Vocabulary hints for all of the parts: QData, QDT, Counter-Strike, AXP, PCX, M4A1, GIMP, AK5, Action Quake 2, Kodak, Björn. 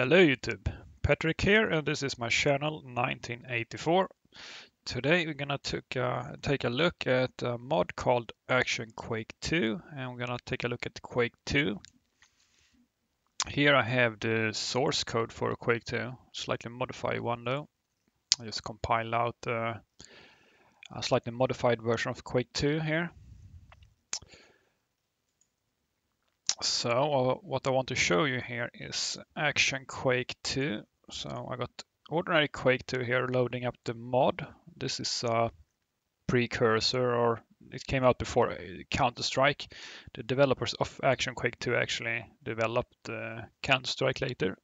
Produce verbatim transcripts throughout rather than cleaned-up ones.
Hello YouTube, Patrick here, and this is my channel nineteen eighty-four. Today we're gonna take a, take a look at a mod called Action Quake two, and we're gonna take a look at Quake two. Here I have the source code for Quake two, slightly modified one though. I just compile out uh, a slightly modified version of Quake two here. So uh, what I want to show you here is Action Quake two. So I got ordinary Quake two here loading up the mod. This is a precursor, or it came out before Counter-Strike. The developers of Action Quake two actually developed uh, Counter-Strike later.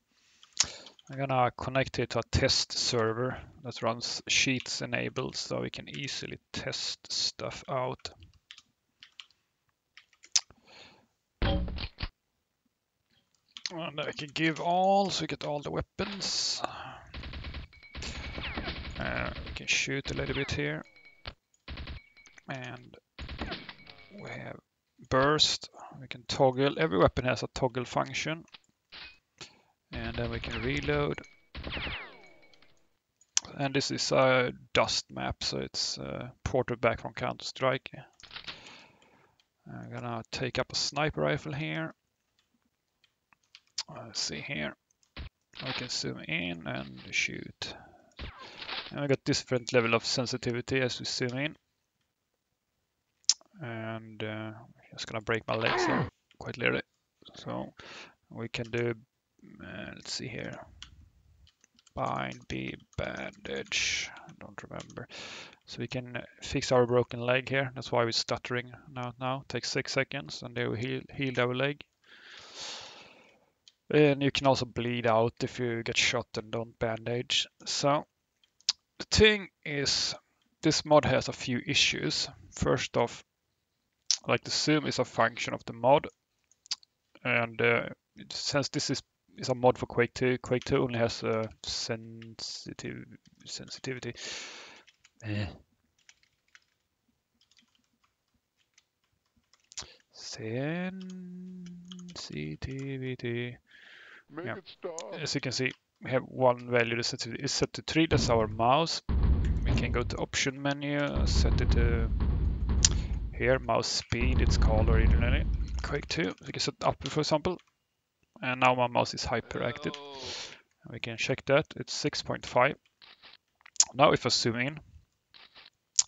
I'm gonna connect it to a test server that runs sheets enabled so we can easily test stuff out. And I can give all, so we get all the weapons. Uh, we can shoot a little bit here. And we have burst. We can toggle. Every weapon has a toggle function. And then we can reload. And this is a dust map, so it's uh, ported back from Counter-Strike. I'm gonna take up a sniper rifle here. Let's see here, I can zoom in and shoot. And I got different level of sensitivity as we zoom in. And uh, I'm just gonna break my legs here quite literally. So we can do, uh, let's see here, bind, B, bandage, I don't remember. So we can fix our broken leg here. That's why we're stuttering now. Now takes six seconds and they will heal, heal our leg. And you can also bleed out if you get shot and don't bandage. So the thing is, this mod has a few issues. First off, like the zoom is a function of the mod, and uh, since this is is a mod for Quake two, Quake two only has a sensitive sensitivity. Eh. Sensitivity. Yeah. As you can see, we have one value that is set to three, that's our mouse. We can go to option menu, set it to here, mouse speed, it's called originally Quake two. We can set up for example, and now my mouse is hyperactive. Oh. We can check that, it's six point five. Now if I zoom in,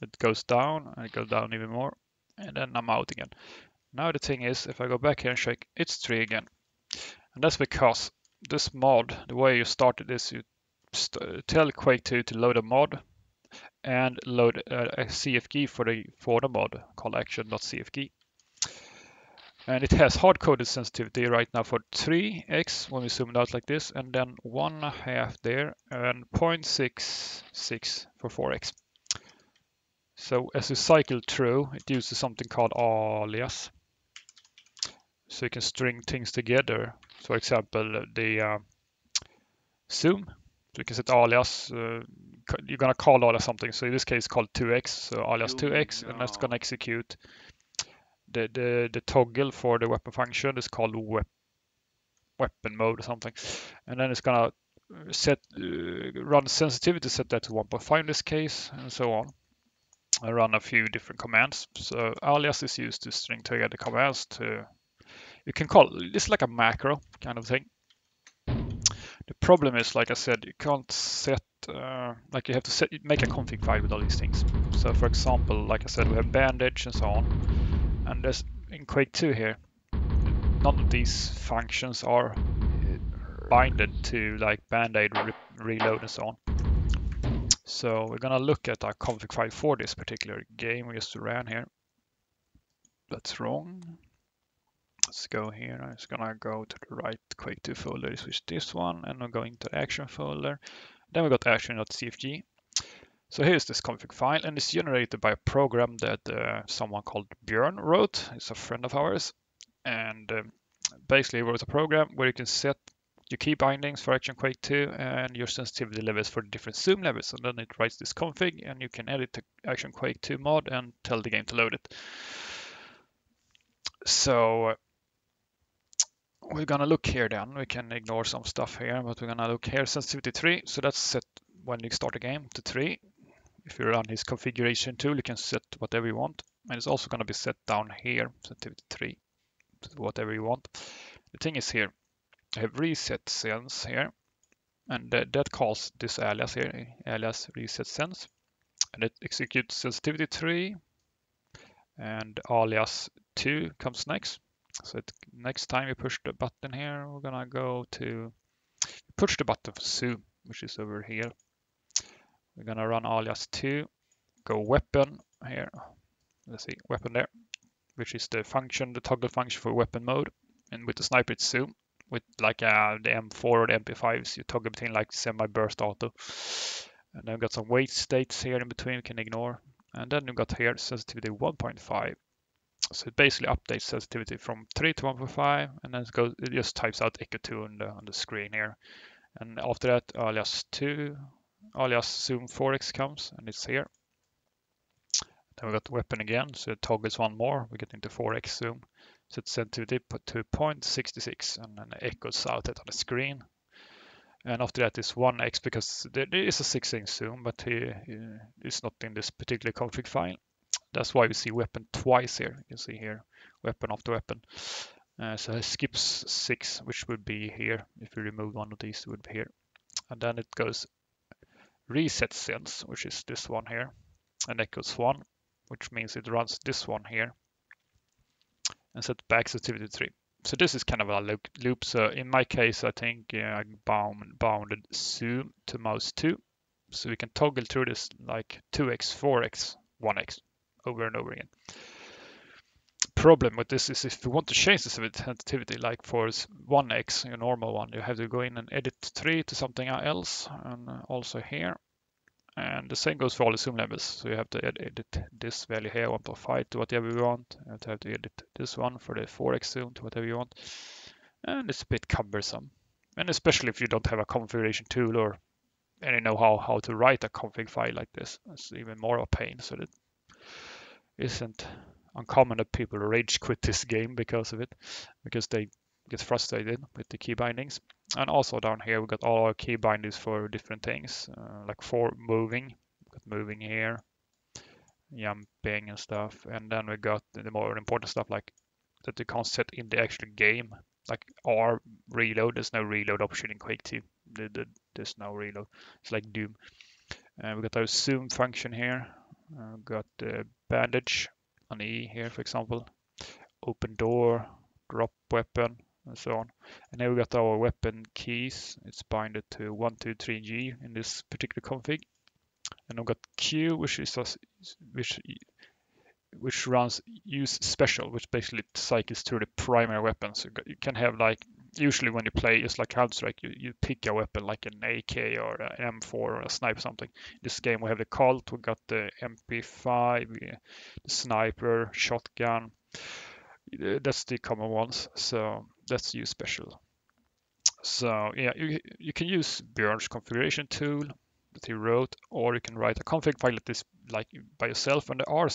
it goes down, and it goes down even more, and then I'm out again. Now the thing is, if I go back here and check, it's three again. And that's because this mod, the way you started this, you st tell Quake two to load a mod and load a, a C F G for the for the mod called action.cfg. And it has hard-coded sensitivity right now for three x when we zoom it out like this, and then one half there, and zero point six six for four x. So as you cycle through, it uses something called alias. So you can string things together. For example, the uh, zoom. So you can set alias. Uh, you're gonna call alias something. So in this case, called two x. So alias two x, no. And that's gonna execute the the the toggle for the weapon function. It's called wep weapon mode or something. And then it's gonna set uh, run sensitivity. Set that to one point five in this case, and so on. I run a few different commands. So alias is used to string together commands to. You can call this like a macro kind of thing. The problem is, like I said, you can't set uh, like you have to set make a config file with all these things. So for example, like I said, we have bandage and so on, and there's in Quake two here, none of these functions are binded to like band-aid, re reload and so on. So we're gonna look at our config file for this particular game we just ran here. That's wrong. Let's go here. I'm just gonna go to the right Quake two folder, switch this one, and I'm going to action folder. Then we got action.cfg. So here's this config file, and it's generated by a program that uh, someone called Björn wrote. It's a friend of ours, and um, basically wrote a program where you can set your key bindings for Action Quake two and your sensitivity levels for the different zoom levels, and then it writes this config, and you can edit the Action Quake two mod and tell the game to load it. So we're gonna look here then. We can ignore some stuff here, but we're gonna look here, sensitivity three. So that's set when you start a game to three. If you run his configuration tool, you can set whatever you want. And it's also gonna be set down here, sensitivity three, whatever you want. The thing is here, I have reset sense here, and that, that calls this alias here, alias reset sense, and it executes sensitivity three, and alias two comes next. So it, next time you push the button here, we're gonna go to push the button for zoom, which is over here. We're gonna run alias two, go weapon here. Let's see, weapon there, which is the function, the toggle function for weapon mode. And with the sniper, it's zoom. With like uh, the M four or the M P fives, you toggle between like semi-burst auto. And then we've got some wait states here in between we can ignore. And then we've got here sensitivity one point five. So it basically updates sensitivity from three to one point five, and then it, goes, it just types out echo two on the, on the screen here. And after that, alias two, alias zoom four X comes, and it's here. Then we got the weapon again, so it toggles one more, we get into four X zoom. So it's sensitivity to zero point six six, and then it echoes out that on the screen. And after that is one X, because there is a six X zoom, but it's not in this particular config file. That's why we see weapon twice here. You can see here, weapon after weapon. Uh, so it skips six, which would be here. If you remove one of these, it would be here. And then it goes reset sense, which is this one here, and echoes one, which means it runs this one here, and set back sensitivity three. So this is kind of a loop. loop. So in my case, I think yeah, I bound, bounded zoom to mouse two. So we can toggle through this like two X, four X, one X over and over again. Problem with this is if you want to change the sensitivity, like for one X, your normal one, you have to go in and edit three to something else, and also here. And the same goes for all the zoom levels. So you have to edit this value here, one point five, to whatever you want. You have to, have to edit this one for the four X zoom to whatever you want. And it's a bit cumbersome. And especially if you don't have a configuration tool or any know-how how to write a config file like this. It's even more of a pain. So it isn't uncommon that people rage quit this game because of it. Because they get frustrated with the key bindings. And also down here we got all our key bindings for different things, uh, like for moving, we got moving here, jumping and stuff. And then we got the more important stuff like that you can't set in the actual game, like R reload. There's no reload option in Quake two. There's no reload. It's like Doom. And uh, we got our zoom function here. Uh, we got the uh, bandage on E here, for example. Open door, drop weapon, and so on. And now we got our weapon keys. It's binded to one two three G in this particular config. And I've got Q, which is which which runs use special, which basically cycles through the primary weapons. So you can have like usually when you play just like Counter-Strike, you, you pick a weapon like an A K or an M four or a sniper or something. In this game we have the Colt, we got the M P five, the sniper, shotgun. That's the common ones, so that's use special. So yeah, you, you can use Björn's configuration tool that he wrote, or you can write a config file like this, like by yourself. And there are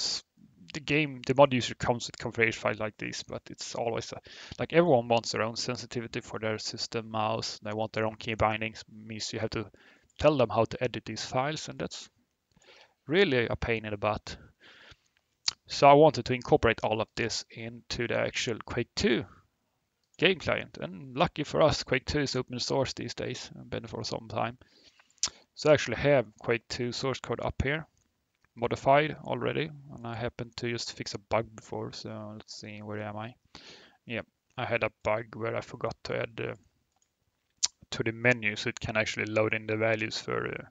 the game, the mod user comes with configuration files like this, but it's always a, like everyone wants their own sensitivity for their system mouse. They want their own key bindings. It means you have to tell them how to edit these files, and that's really a pain in the butt. So I wanted to incorporate all of this into the actual Quake two game client. And lucky for us, Quake two is open source these days, and been for some time. So I actually have Quake two source code up here, modified already. And I happened to just fix a bug before, so let's see, where am I? Yeah, I had a bug where I forgot to add uh, to the menu, so it can actually load in the values for uh,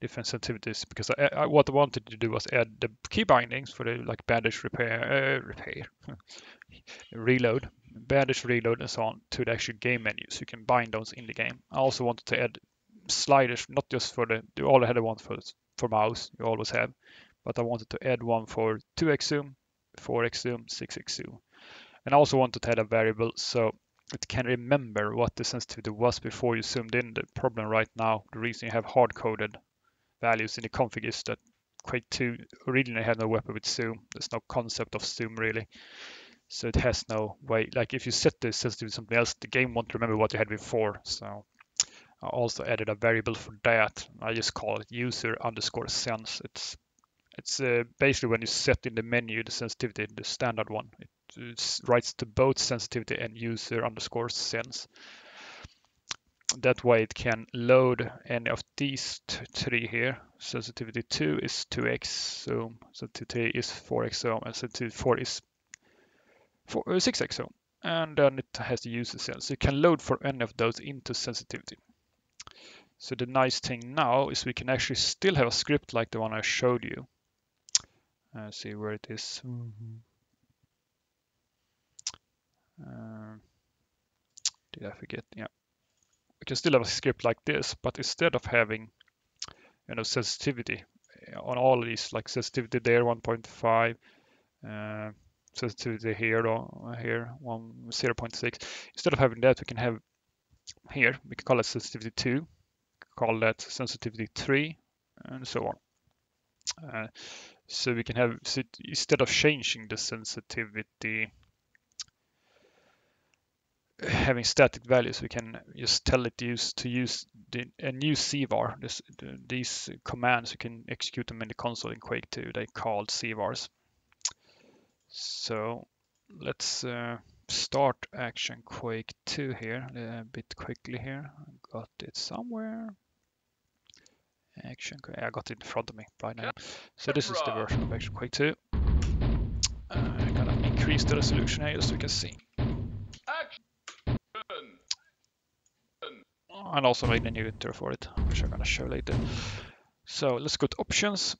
different sensitivities, because I, I, what I wanted to do was add the key bindings for the like bandage repair, uh, repair, reload, bandage reload, and so on to the actual game menu, so you can bind those in the game. I also wanted to add sliders, not just for the you all had one for for mouse, you always have, but I wanted to add one for two X zoom, four X zoom, six X zoom, and I also wanted to add a variable so it can remember what the sensitivity was before you zoomed in. The problem right now, the reason you have hard-coded values in the config is that Quake two originally had no weapon with zoom. There's no concept of zoom really. So it has no way, like if you set the sensitivity to something else, the game won't remember what you had before. So I also added a variable for that. I just call it user underscore sense. It's it's uh, basically when you set in the menu the sensitivity, the standard one, it, it writes to both sensitivity and user underscore sense. That way it can load any of these three here. Sensitivity two is two x ohm, sensitivity is four x ohm, and sensitivity four is six x ohm. And then it has the user sense. So you can load for any of those into sensitivity. So the nice thing now is we can actually still have a script like the one I showed you. Uh, see where it is. Mm-hmm. uh, did I forget? Yeah. We can still have a script like this, but instead of having, you know, sensitivity on all of these, like sensitivity there one point five, uh, sensitivity here or here one, zero point six. Instead of having that, we can have here, we can call it sensitivity two, call that sensitivity three, and so on. Uh, so we can have, so instead of changing the sensitivity, having static values, we can just tell it to use, to use the, a new C V A R. This, the, these commands, you can execute them in the console in Quake two. They called C V A Rs. So let's uh, start Action Quake two here a bit quickly here. I got it somewhere. Action, I got it in front of me by now. So this is the version of Action Quake two. Uh, I'm gonna increase the resolution here so we can see. And also made a new intro for it, which I'm gonna show later. So let's go to options,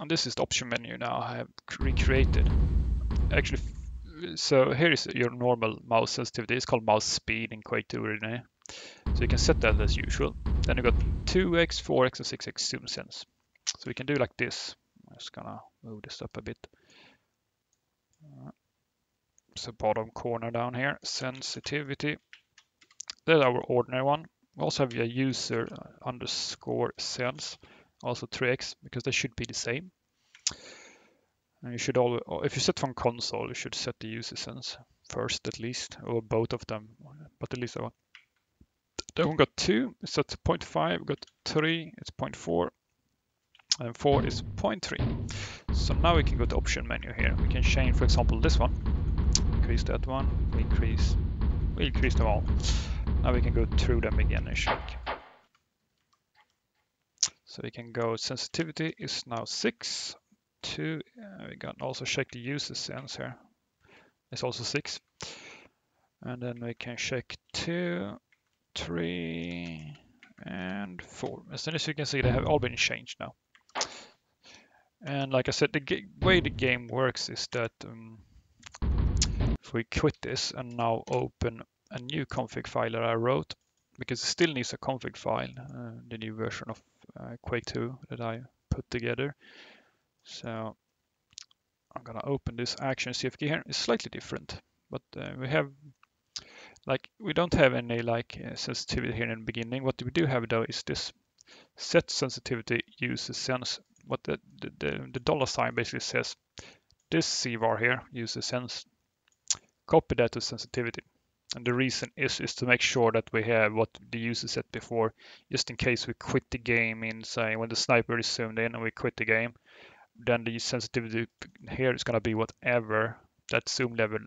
and this is the option menu now I have recreated. Actually, so here is your normal mouse sensitivity. It's called mouse speed in Quake two originally. So you can set that as usual. Then you got two x, four x, and six x zoom sense. So we can do like this. I'm just gonna move this up a bit. So bottom corner down here, sensitivity. That's our ordinary one. We also have a user underscore sense, also three x, because they should be the same. And you should always, if you set from console, you should set the user sense first at least, or both of them, but at least that one. Then we got two, it's at zero point five, we got three, it's zero point four, and four is zero point three. So now we can go to option menu here. We can change, for example, this one, increase that one, we increase, we increase them all. Now we can go through them again and check. So we can go sensitivity is now six, two, uh, we can also check the user sense here. It's also six. And then we can check two, three, and four. As soon as you can see, they have all been changed now. And like I said, the way the game works is that um, if we quit this and now open a new config file that I wrote, because it still needs a config file, uh, the new version of uh, Quake two that I put together. So I'm gonna open this action C F G here. It's slightly different, but uh, we have like we don't have any like uh, sensitivity here in the beginning. What we do have though is this set sensitivity user sense. What the the, the the dollar sign basically says, this C V A R here user sense. Copy that to sensitivity. And the reason is is to make sure that we have what the user said before, just in case we quit the game in, say, when the sniper is zoomed in and we quit the game, then the sensitivity here is going to be whatever that zoom level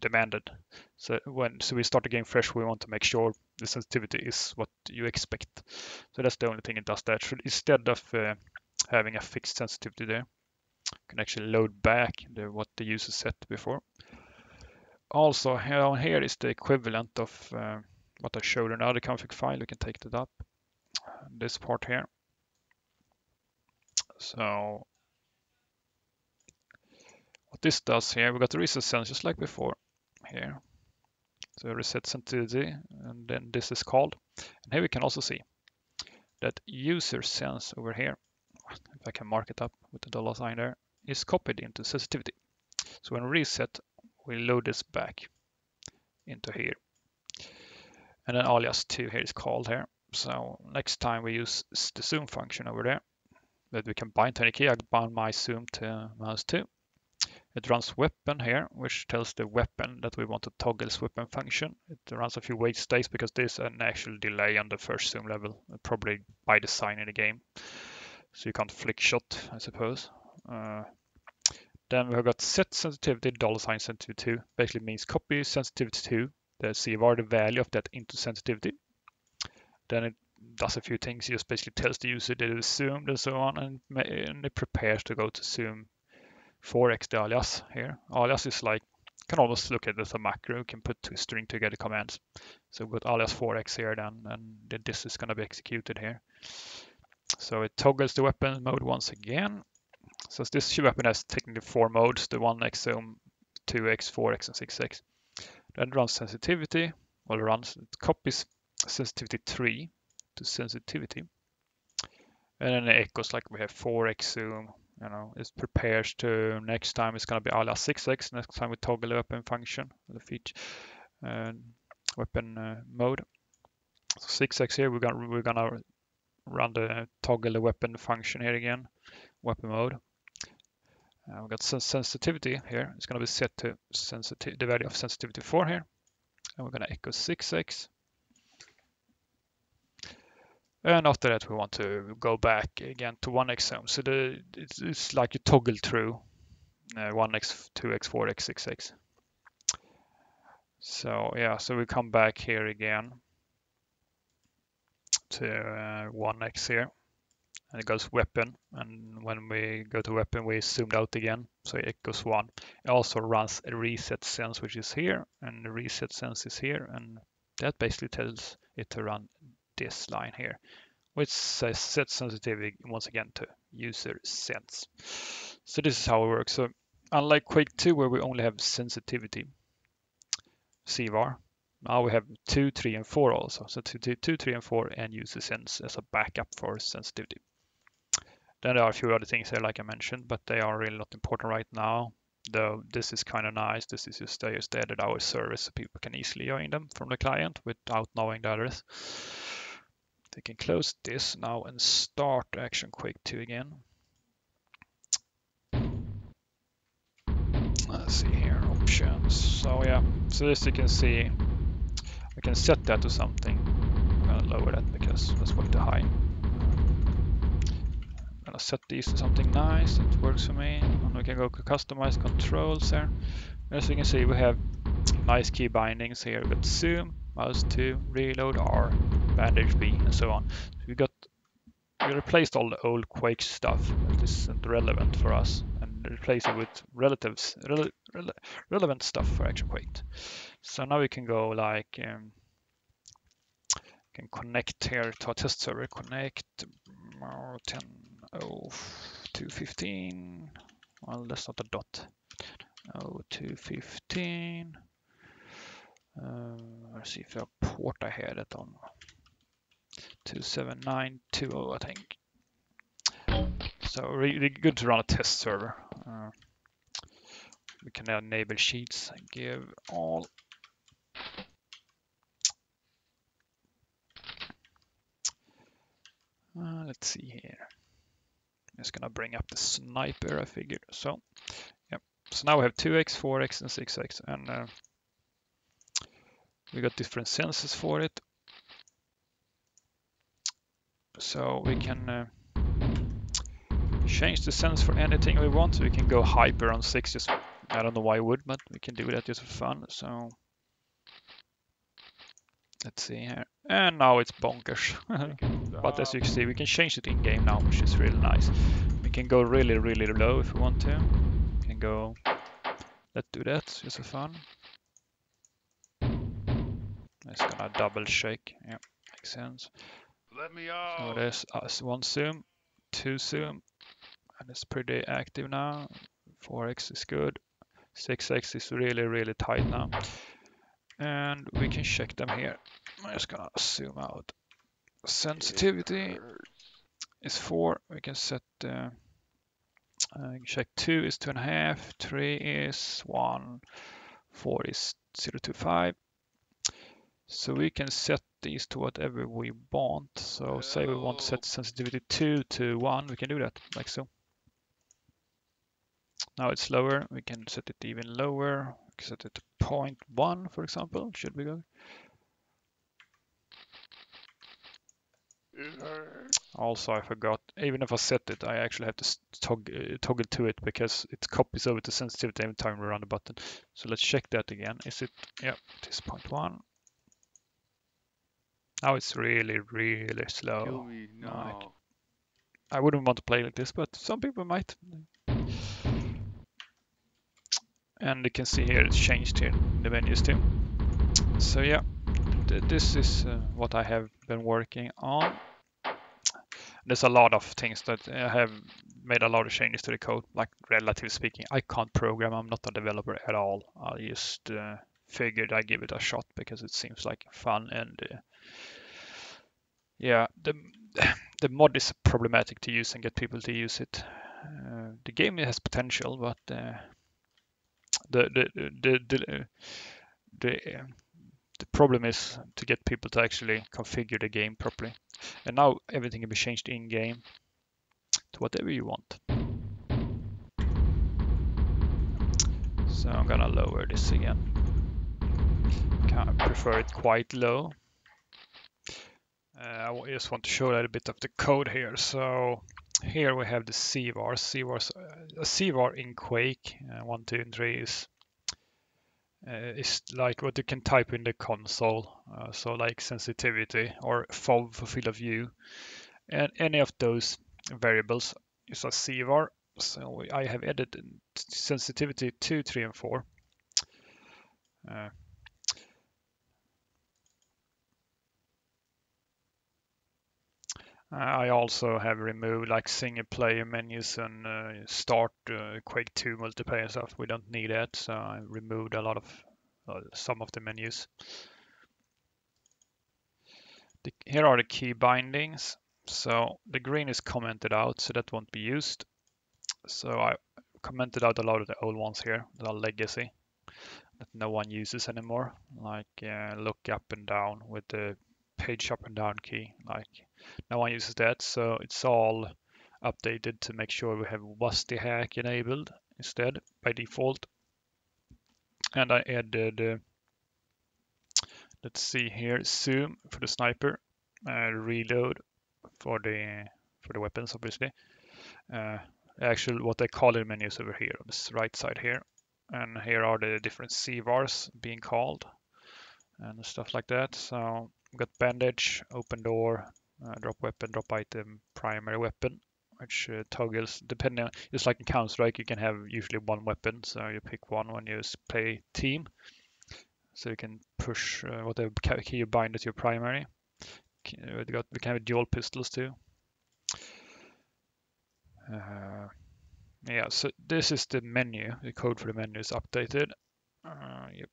demanded. So when so we start the game fresh, we want to make sure the sensitivity is what you expect. So that's the only thing it does that. Instead of uh, having a fixed sensitivity there, you can actually load back the, what the user set before. Also, here, here is the equivalent of uh, what I showed in the other config file. We can take that up, this part here. So, what this does here, we got the reset sense just like before here. So, reset sensitivity, and then this is called. And here we can also see that user sense over here, if I can mark it up with the dollar sign there, is copied into sensitivity. So, when reset, we load this back into here, and then alias two here is called here. So next time we use the zoom function over there that we can bind to any key. I bind my zoom to mouse two, It runs weapon here, which tells the weapon that we want to toggle weapon function. It runs a few wait states because there's an actual delay on the first zoom level, probably by design in the game. So you can't flick shot, I suppose. Uh, then we've got set sensitivity, dollar sign sensitivity two. Basically means copy sensitivity to the C V A R, the value of that into sensitivity. Then it does a few things. It just basically tells the user that it is zoomed and so on, and, and it prepares to go to zoom. four x the alias here. Alias is like, can almost look at it as a macro, you can put two string together commands. So with alias four x here then, and then this is going to be executed here. So it toggles the weapon mode once again. So this weapon has technically four modes, the one x zoom, two x, four x and six x. Then it runs sensitivity, well it runs, it copies sensitivity three to sensitivity. And then it echoes like we have four x zoom. You know, it prepares to, next time it's going to be alias six x, next time we toggle the weapon function, the feature, uh, weapon uh, mode. So six x here, we're going we're gonna run the toggle the weapon function here again, weapon mode. Uh, we've got sen sensitivity here, it's going to be set to sensitivity, the value of sensitivity four here, and we're going to echo six x. And after that, we want to go back again to one x zoom. So the, it's, it's like you toggle through uh, one x, two x, four x, six x. So yeah, so we come back here again to uh, one x here. And it goes weapon. And when we go to weapon, we zoomed out again. So it goes one. It also runs a reset sense, which is here. And the reset sense is here. And that basically tells it to run this line here, which says set sensitivity once again to user sense. So this is how it works. So unlike Quake two, where we only have sensitivity C V A R, now we have two, three, and four also. So two, two, three, and four, and user sense as a backup for sensitivity. Then there are a few other things here, like I mentioned, but they are really not important right now. Though this is kind of nice. This is just they just added our service, so people can easily join them from the client without knowing the address. They can close this now and start Action Quake two again. Let's see here, options. So yeah, so as you can see, we can set that to something. I'm gonna lower that because that's way too high. I'm gonna set these to something nice that works for me. And we can go to customize controls there. As you can see, we have nice key bindings here with zoom, mouse two, reload R, bandage B, and so on. So we got we replaced all the old Quake stuff that isn't relevant for us and replaced it with relatives rele, rele, relevant stuff for Action Quake. So now we can go like um, can connect here to our test server. Connect ten oh two fifteen. Well, that's not a dot. oh two fifteen. Uh, let's see if the port I had it on two seven nine two zero, I think. So really good to run a test server. Uh, we can now enable sheets and give all. Uh, let's see here. I'm just gonna bring up the sniper, I figure. So, yep. So now we have two x, four x, and six x, and. Uh, We got different sensors for it, so we can uh, change the sense for anything we want. So we can go hyper on six. Just I don't know why I would, but we can do that just for fun. So let's see here, and now it's bonkers. But as you can see, we can change it in game now, which is really nice. We can go really, really low if we want to. We can go. Let's do that just for fun. It's gonna double shake. Yeah, makes sense. Let me out. So there's uh, one zoom, two zoom, and it's pretty active now. four x is good. six x is really, really tight now. And we can check them here. I'm just gonna zoom out. Sensitivity is four. We can set. Uh, uh, check two is two and a half. Three is one. Four is zero two five. So we can set these to whatever we want. So oh. Say we want to set sensitivity two to one, we can do that, like so. Now it's lower. We can set it even lower. We can set it to zero point one, for example. Should we go? Also, I forgot, even if I set it, I actually have to tog toggle to it because it copies over to sensitivity every time we run the button. So let's check that again. Is it, yeah, it is zero point one. Now it's really, really slow. Kill me, no. No, I, I wouldn't want to play like this, but some people might. And you can see here, it's changed here, the menus too. So yeah, th this is uh, what I have been working on. There's a lot of things that I have made a lot of changes to the code, like relatively speaking. I can't program, I'm not a developer at all. I just uh, figured I give it a shot because it seems like fun, and uh, yeah, the, the mod is problematic to use and get people to use it. Uh, the game has potential, but uh, the, the, the, the, the, the, the problem is to get people to actually configure the game properly. And now everything can be changed in game to whatever you want. So I'm gonna lower this again. Kind of prefer it quite low. Uh, I just want to show that a bit of the code here. So here we have the C V A R. C V A Rs, uh, a C V A R in Quake uh, one, two, and three is Uh, is like what you can type in the console, uh, so like sensitivity or F O V for field of view, and any of those variables is a C V A R. So we, I have added sensitivity two, three, and four. Uh, I also have removed like single player menus and uh, start uh, Quake two multiplayer stuff. We don't need that, so I removed a lot of uh, some of the menus. The, here are the key bindings. So the green is commented out, so that won't be used. So I commented out a lot of the old ones here, that are legacy, that no one uses anymore, like uh, look up and down with the page up and down key, like no one uses that, so it's all updated to make sure we have W S D hack enabled instead by default. And I added uh, let's see here, zoom for the sniper, uh, reload for the for the weapons obviously, uh, actual what they call in menus over here on this right side here, and here are the different C V A Rs being called and stuff like that. So we've got bandage, open door, uh, drop weapon, drop item, primary weapon, which uh, toggles depending on, it's like in Counter-Strike, you can have usually one weapon, so you pick one when you play team, so you can push uh, whatever key you bind as your primary. We got, we can have dual pistols too. Uh, yeah, so this is the menu, the code for the menu is updated. Uh, yep.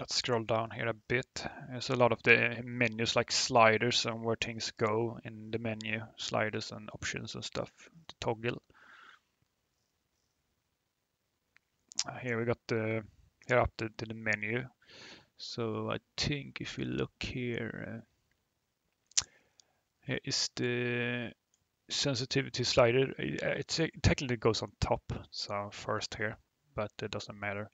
Let's scroll down here a bit. There's a lot of the menus like sliders and where things go in the menu, sliders and options and stuff to toggle. Uh, here we got the here up to the, the menu. So I think if you look here, uh, here is the sensitivity slider. It, it, it technically goes on top, so first here, but it doesn't matter.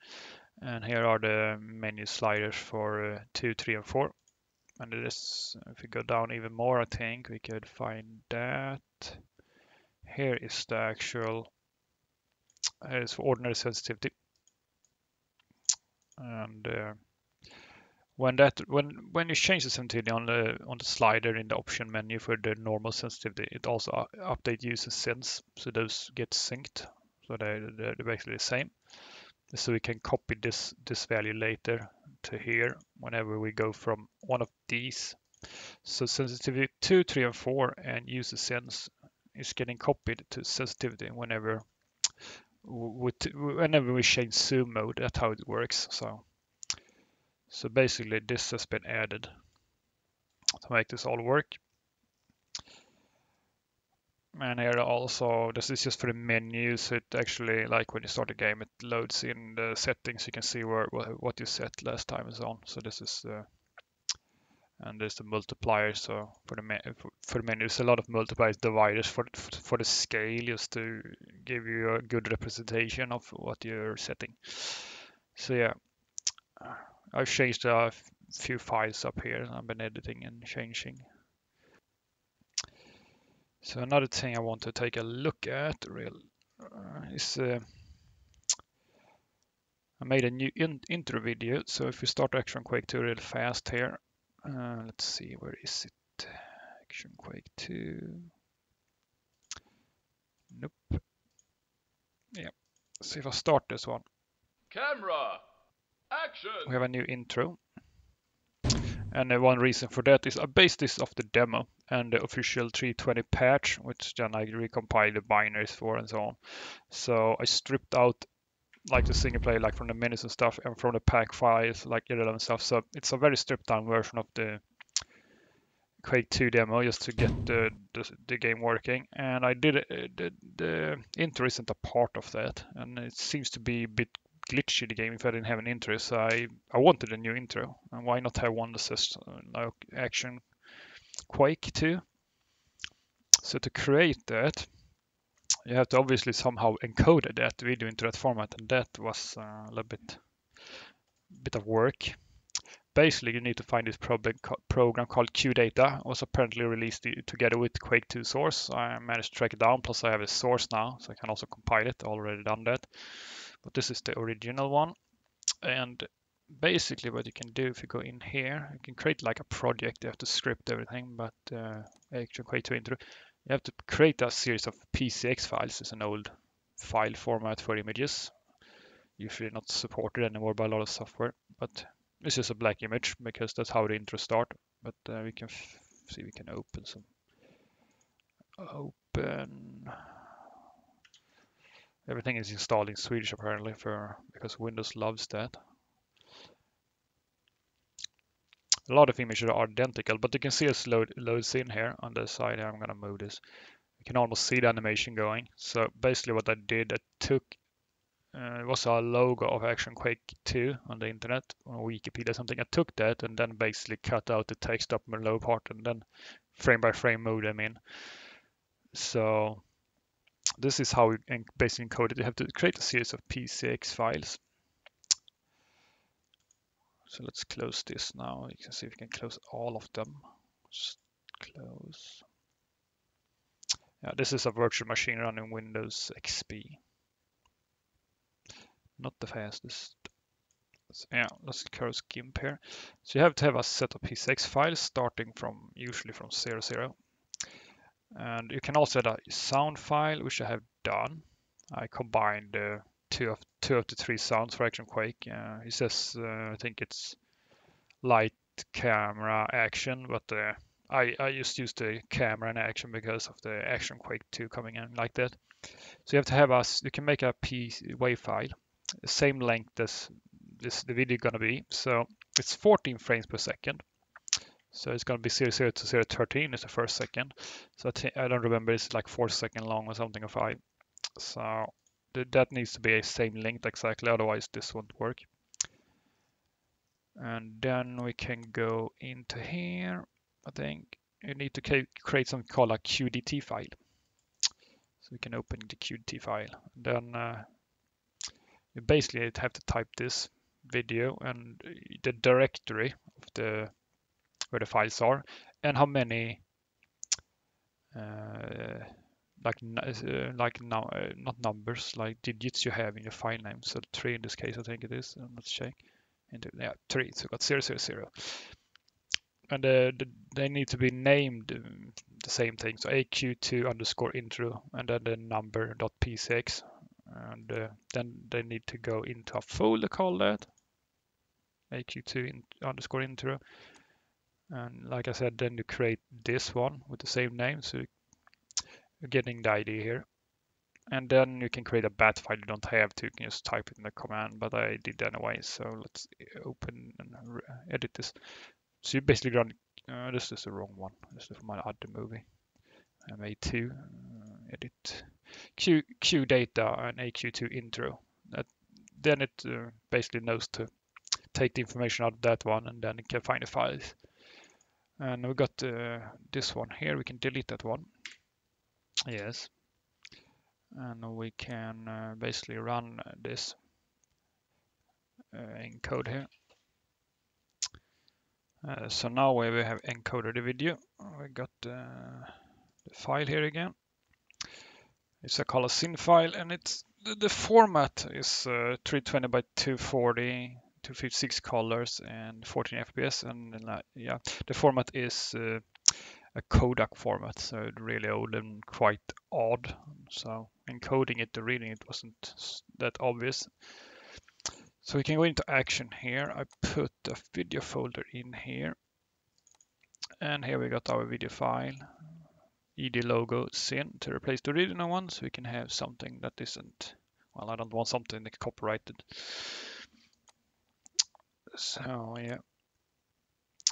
And here are the menu sliders for uh, two, three, and four. And this, if we go down even more, I think we could find that. Here is the actual, here is for ordinary sensitivity. And uh, when that, when when you change the sensitivity on the on the slider in the option menu for the normal sensitivity, it also updates user sense, so those get synced, so they they're basically the same. So we can copy this this value later to here whenever we go from one of these. So sensitivity two, three, and four and user sense is getting copied to sensitivity whenever we, whenever we change zoom mode. That's how it works. So so basically this has been added to make this all work. And here also, this is just for the menus. It actually, like when you start the game, it loads in the settings. You can see where what you set last time and so on. So this is uh, and there's the multiplier. So for the for the menu, there's a lot of multipliers, dividers for for the scale, just to give you a good representation of what you're setting. So yeah, I've changed a few files up here. I've been editing and changing. So another thing I want to take a look at real uh, is uh, I made a new in intro video. So if you start Action Quake two real fast here, uh, let's see, where is it? Action Quake two. Nope. Yeah. Let's see if I start this one. Camera. Action. We have a new intro. And uh, one reason for that is I based this off the demo and the official three twenty patch, which then I recompiled the binaries for and so on. So I stripped out like the single player, like from the menus and stuff, and from the pack files, like irrelevant stuff. So it's a very stripped down version of the Quake two demo, just to get the, the, the game working. And I did uh, the, the intro isn't a part of that, and it seems to be a bit glitchy, the game, if I didn't have an intro. So I, I wanted a new intro, and why not have one that says like Action Quake two? So to create that, you have to obviously somehow encode that video into that format, and that was a little bit bit of work. Basically, you need to find this program called QData, was apparently released together with Quake two source. I managed to track it down, plus I have a source now, so I can also compile it. Already done that. But this is the original one. And basically what you can do, if you go in here, you can create like a project. You have to script everything, but uh, Action Quake two intro. You have to create a series of P C X files. It's an old file format for images, usually not supported anymore by a lot of software. But this is a black image because that's how the intro start. But uh, we can f see, we can open some. Open. Everything is installed in Swedish apparently, for because Windows loves that. A lot of images are identical, but you can see it load, loads in here on the side. I'm going to move this. You can almost see the animation going. So basically what I did, I took, uh, it was a logo of Action Quake two on the internet, on Wikipedia or something. I took that and then basically cut out the text up in the low part and then frame by frame moved them in. So this is how we basically encode it. You have to create a series of P C X files. So let's close this now. You can see if you can close all of them. Just close. Yeah, this is a virtual machine running Windows X P. Not the fastest. So, yeah, let's close GIMP here. So you have to have a set of P C X files starting from usually from zero zero. And you can also add a sound file, which I have done. I combined uh, two of two of the three sounds for Action Quake. Uh, he says, uh, I think it's light, camera, action, but uh, I, I just used the camera and action because of the Action Quake two coming in like that. So you have to have us, you can make a P W A V file, same length as this the video gonna be. So it's fourteen frames per second. So it's going to be zero zero to zero thirteen is the first second. So I, I don't remember, it's like four seconds long or something or five. So th that needs to be a same length exactly, otherwise this won't work. And then we can go into here. I think you need to create something called a Q D T file. So we can open the Q D T file. Then uh, you basically have to type this video and the directory of the where the files are, and how many, uh, like uh, like now, uh, not numbers, like digits you have in your file name. So three in this case, I think it is. And let's check. And yeah, three. So we got zero, zero, zero. And uh, the, they need to be named um, the same thing. So A Q two underscore intro, and then the number dot P C X, and uh, then they need to go into a folder called that A Q two in, underscore intro. And like I said, then you create this one with the same name, so you're getting the idea here. And then you can create a bat file. You don't have to, you can just type it in the command, but I did anyway. So let's open and edit this. So you basically run, uh, this is the wrong one, this is from my other movie, M A two, uh, edit, Q, Q data and A Q two intro. That, then it uh, basically knows to take the information out of that one, and then it can find the files. And we got uh, this one here. We can delete that one. Yes. And we can uh, basically run this uh, in code here. Uh, so now we have encoded the video. We got uh, the file here again. It's a color sin file, and it's the, the format is uh, three twenty by two forty, two fifty-six colors, and fourteen F P S. And, and uh, yeah, the format is uh, a Kodak format, so really old and quite odd. So encoding it, the reading it wasn't that obvious. So we can go into action here. I put a video folder in here, and here we got our video file, E D logo sin to replace the original one, so we can have something that isn't, well, I don't want something that's copyrighted. So yeah,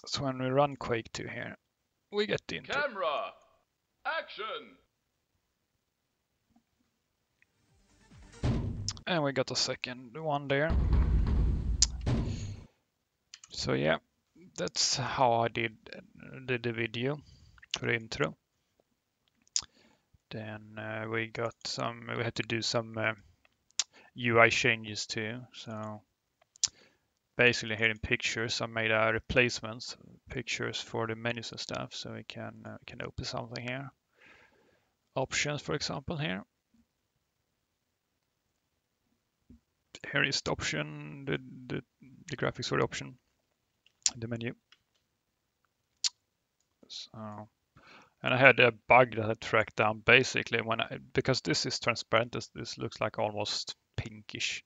so when we run Quake two here, we get into camera action. And we got a second one there. So yeah, that's how I did, did the video for the intro. Then uh, we got some, we had to do some uh, U I changes too. So basically here in pictures, I made a replacements pictures for the menus and stuff. So we can, uh, we can open something here. Options, for example, here. Here is the option, the, the, the graphics for the option, the menu. So, and I had a bug that I tracked down basically when I, because this is transparent, this, this looks like almost pinkish.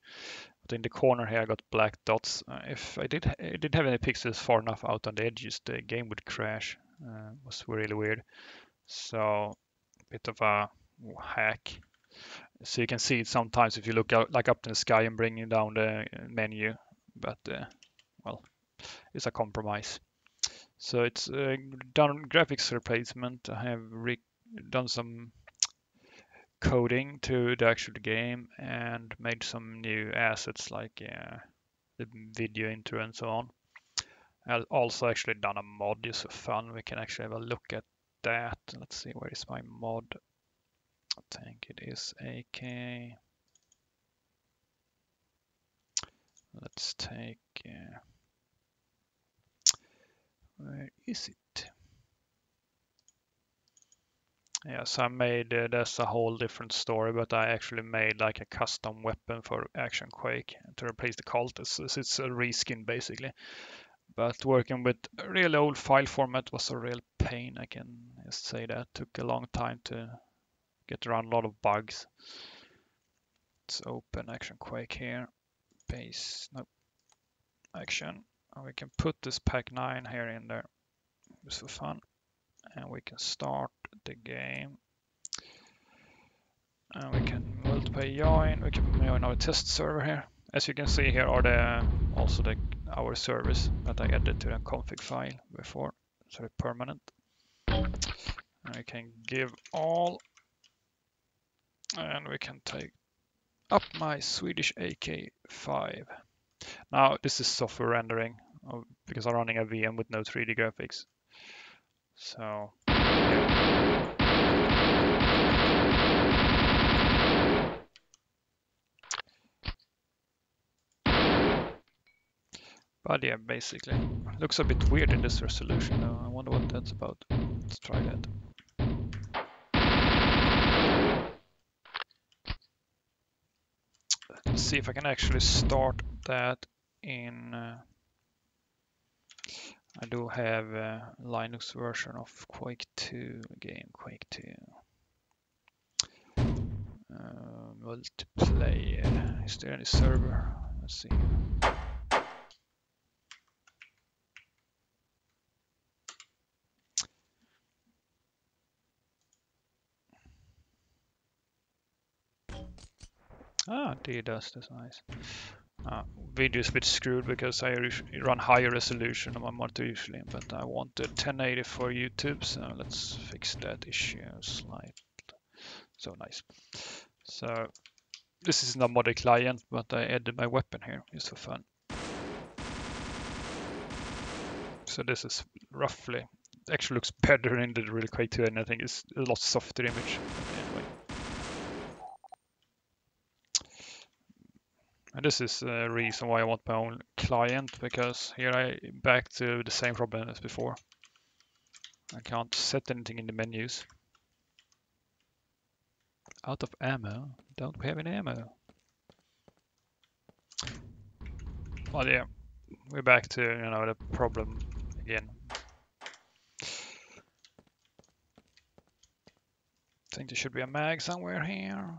But in the corner here I got black dots. Uh, if I did, I didn't have any pixels far enough out on the edges, the game would crash. Uh, it was really weird. So, bit of a hack. So you can see it sometimes if you look out, like up in the sky and bringing down the menu, but uh, well, it's a compromise. So it's uh, done graphics replacement. I have re done some coding to the actual game and made some new assets like uh, the video intro and so on. I've also actually done a mod just for fun. We can actually have a look at that. Let's see, where is my mod? I think it is A K. Let's take. Uh, where is it? Yeah, so I made. Uh, that's a whole different story, but I actually made like a custom weapon for Action Quake to replace the cultists. It's a reskin basically. But working with a real old file format was a real pain. I can just say that took a long time to get around a lot of bugs. Let's open Action Quake here. Base, no, action. And we can put this pack nine here in there, just for fun. And we can start the game. And we can multiply join. We can join our test server here. As you can see here are the also the our servers that I added to the config file before. So they're permanent. And we can give all. And we can take up my Swedish A K five. Now this is software rendering because I'm running a V M with no three D graphics. So but yeah, basically looks a bit weird in this resolution though. I wonder what that's about. Let's try that. Let's see if I can actually start that in. Uh, I do have a Linux version of Quake two game. Quake two uh, multiplayer. Is there any server? Let's see. Ah, DDoS, that's nice. Uh, video is a bit screwed because I run higher resolution on my monitor usually, but I want the ten eighty for YouTube, so let's fix that issue slightly. So nice. So this is not modded client, but I added my weapon here just for fun. So this is roughly actually looks better in the real Quake two, and I think it's a lot softer image. Anyway. And this is the reason why I want my own client, because here I back to the same problem as before. I can't set anything in the menus. Out of ammo? Don't we have any ammo? Well, yeah, we're back to, you know, the problem again. I think there should be a mag somewhere here.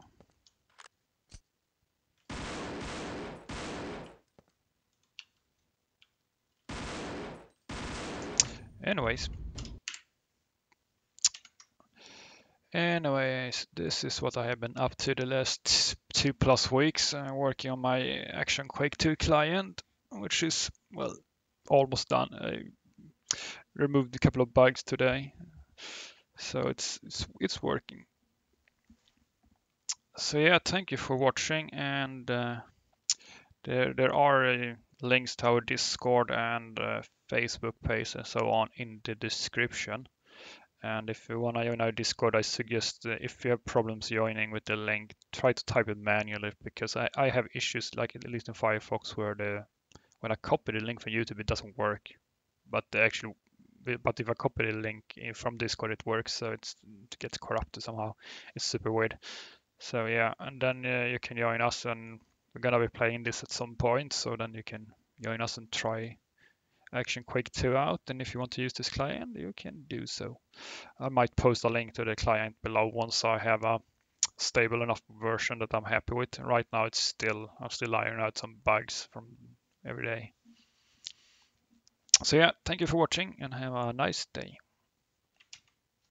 Anyways. Anyways, this is what I have been up to the last two plus weeks. I'm working on my Action Quake two client, which is, well, almost done. I removed a couple of bugs today, so it's it's, it's working. So yeah, thank you for watching, and uh, there, there are uh, links to our Discord and uh, Facebook page and so on in the description. And if you want to join our Discord, I suggest uh, if you have problems joining with the link, try to type it manually, because I, I have issues, like at least in Firefox, where the when I copy the link from YouTube, it doesn't work. But the actual, but if I copy the link from Discord, it works. So it's, it gets corrupted somehow. It's super weird. So yeah, and then uh, you can join us, and we're gonna be playing this at some point. So then you can join us and try Action Quake two out, and if you want to use this client, you can do so. I might post a link to the client below once I have a stable enough version that I'm happy with. Right now, it's still I'm still ironing out some bugs from every day. So yeah, thank you for watching, and have a nice day.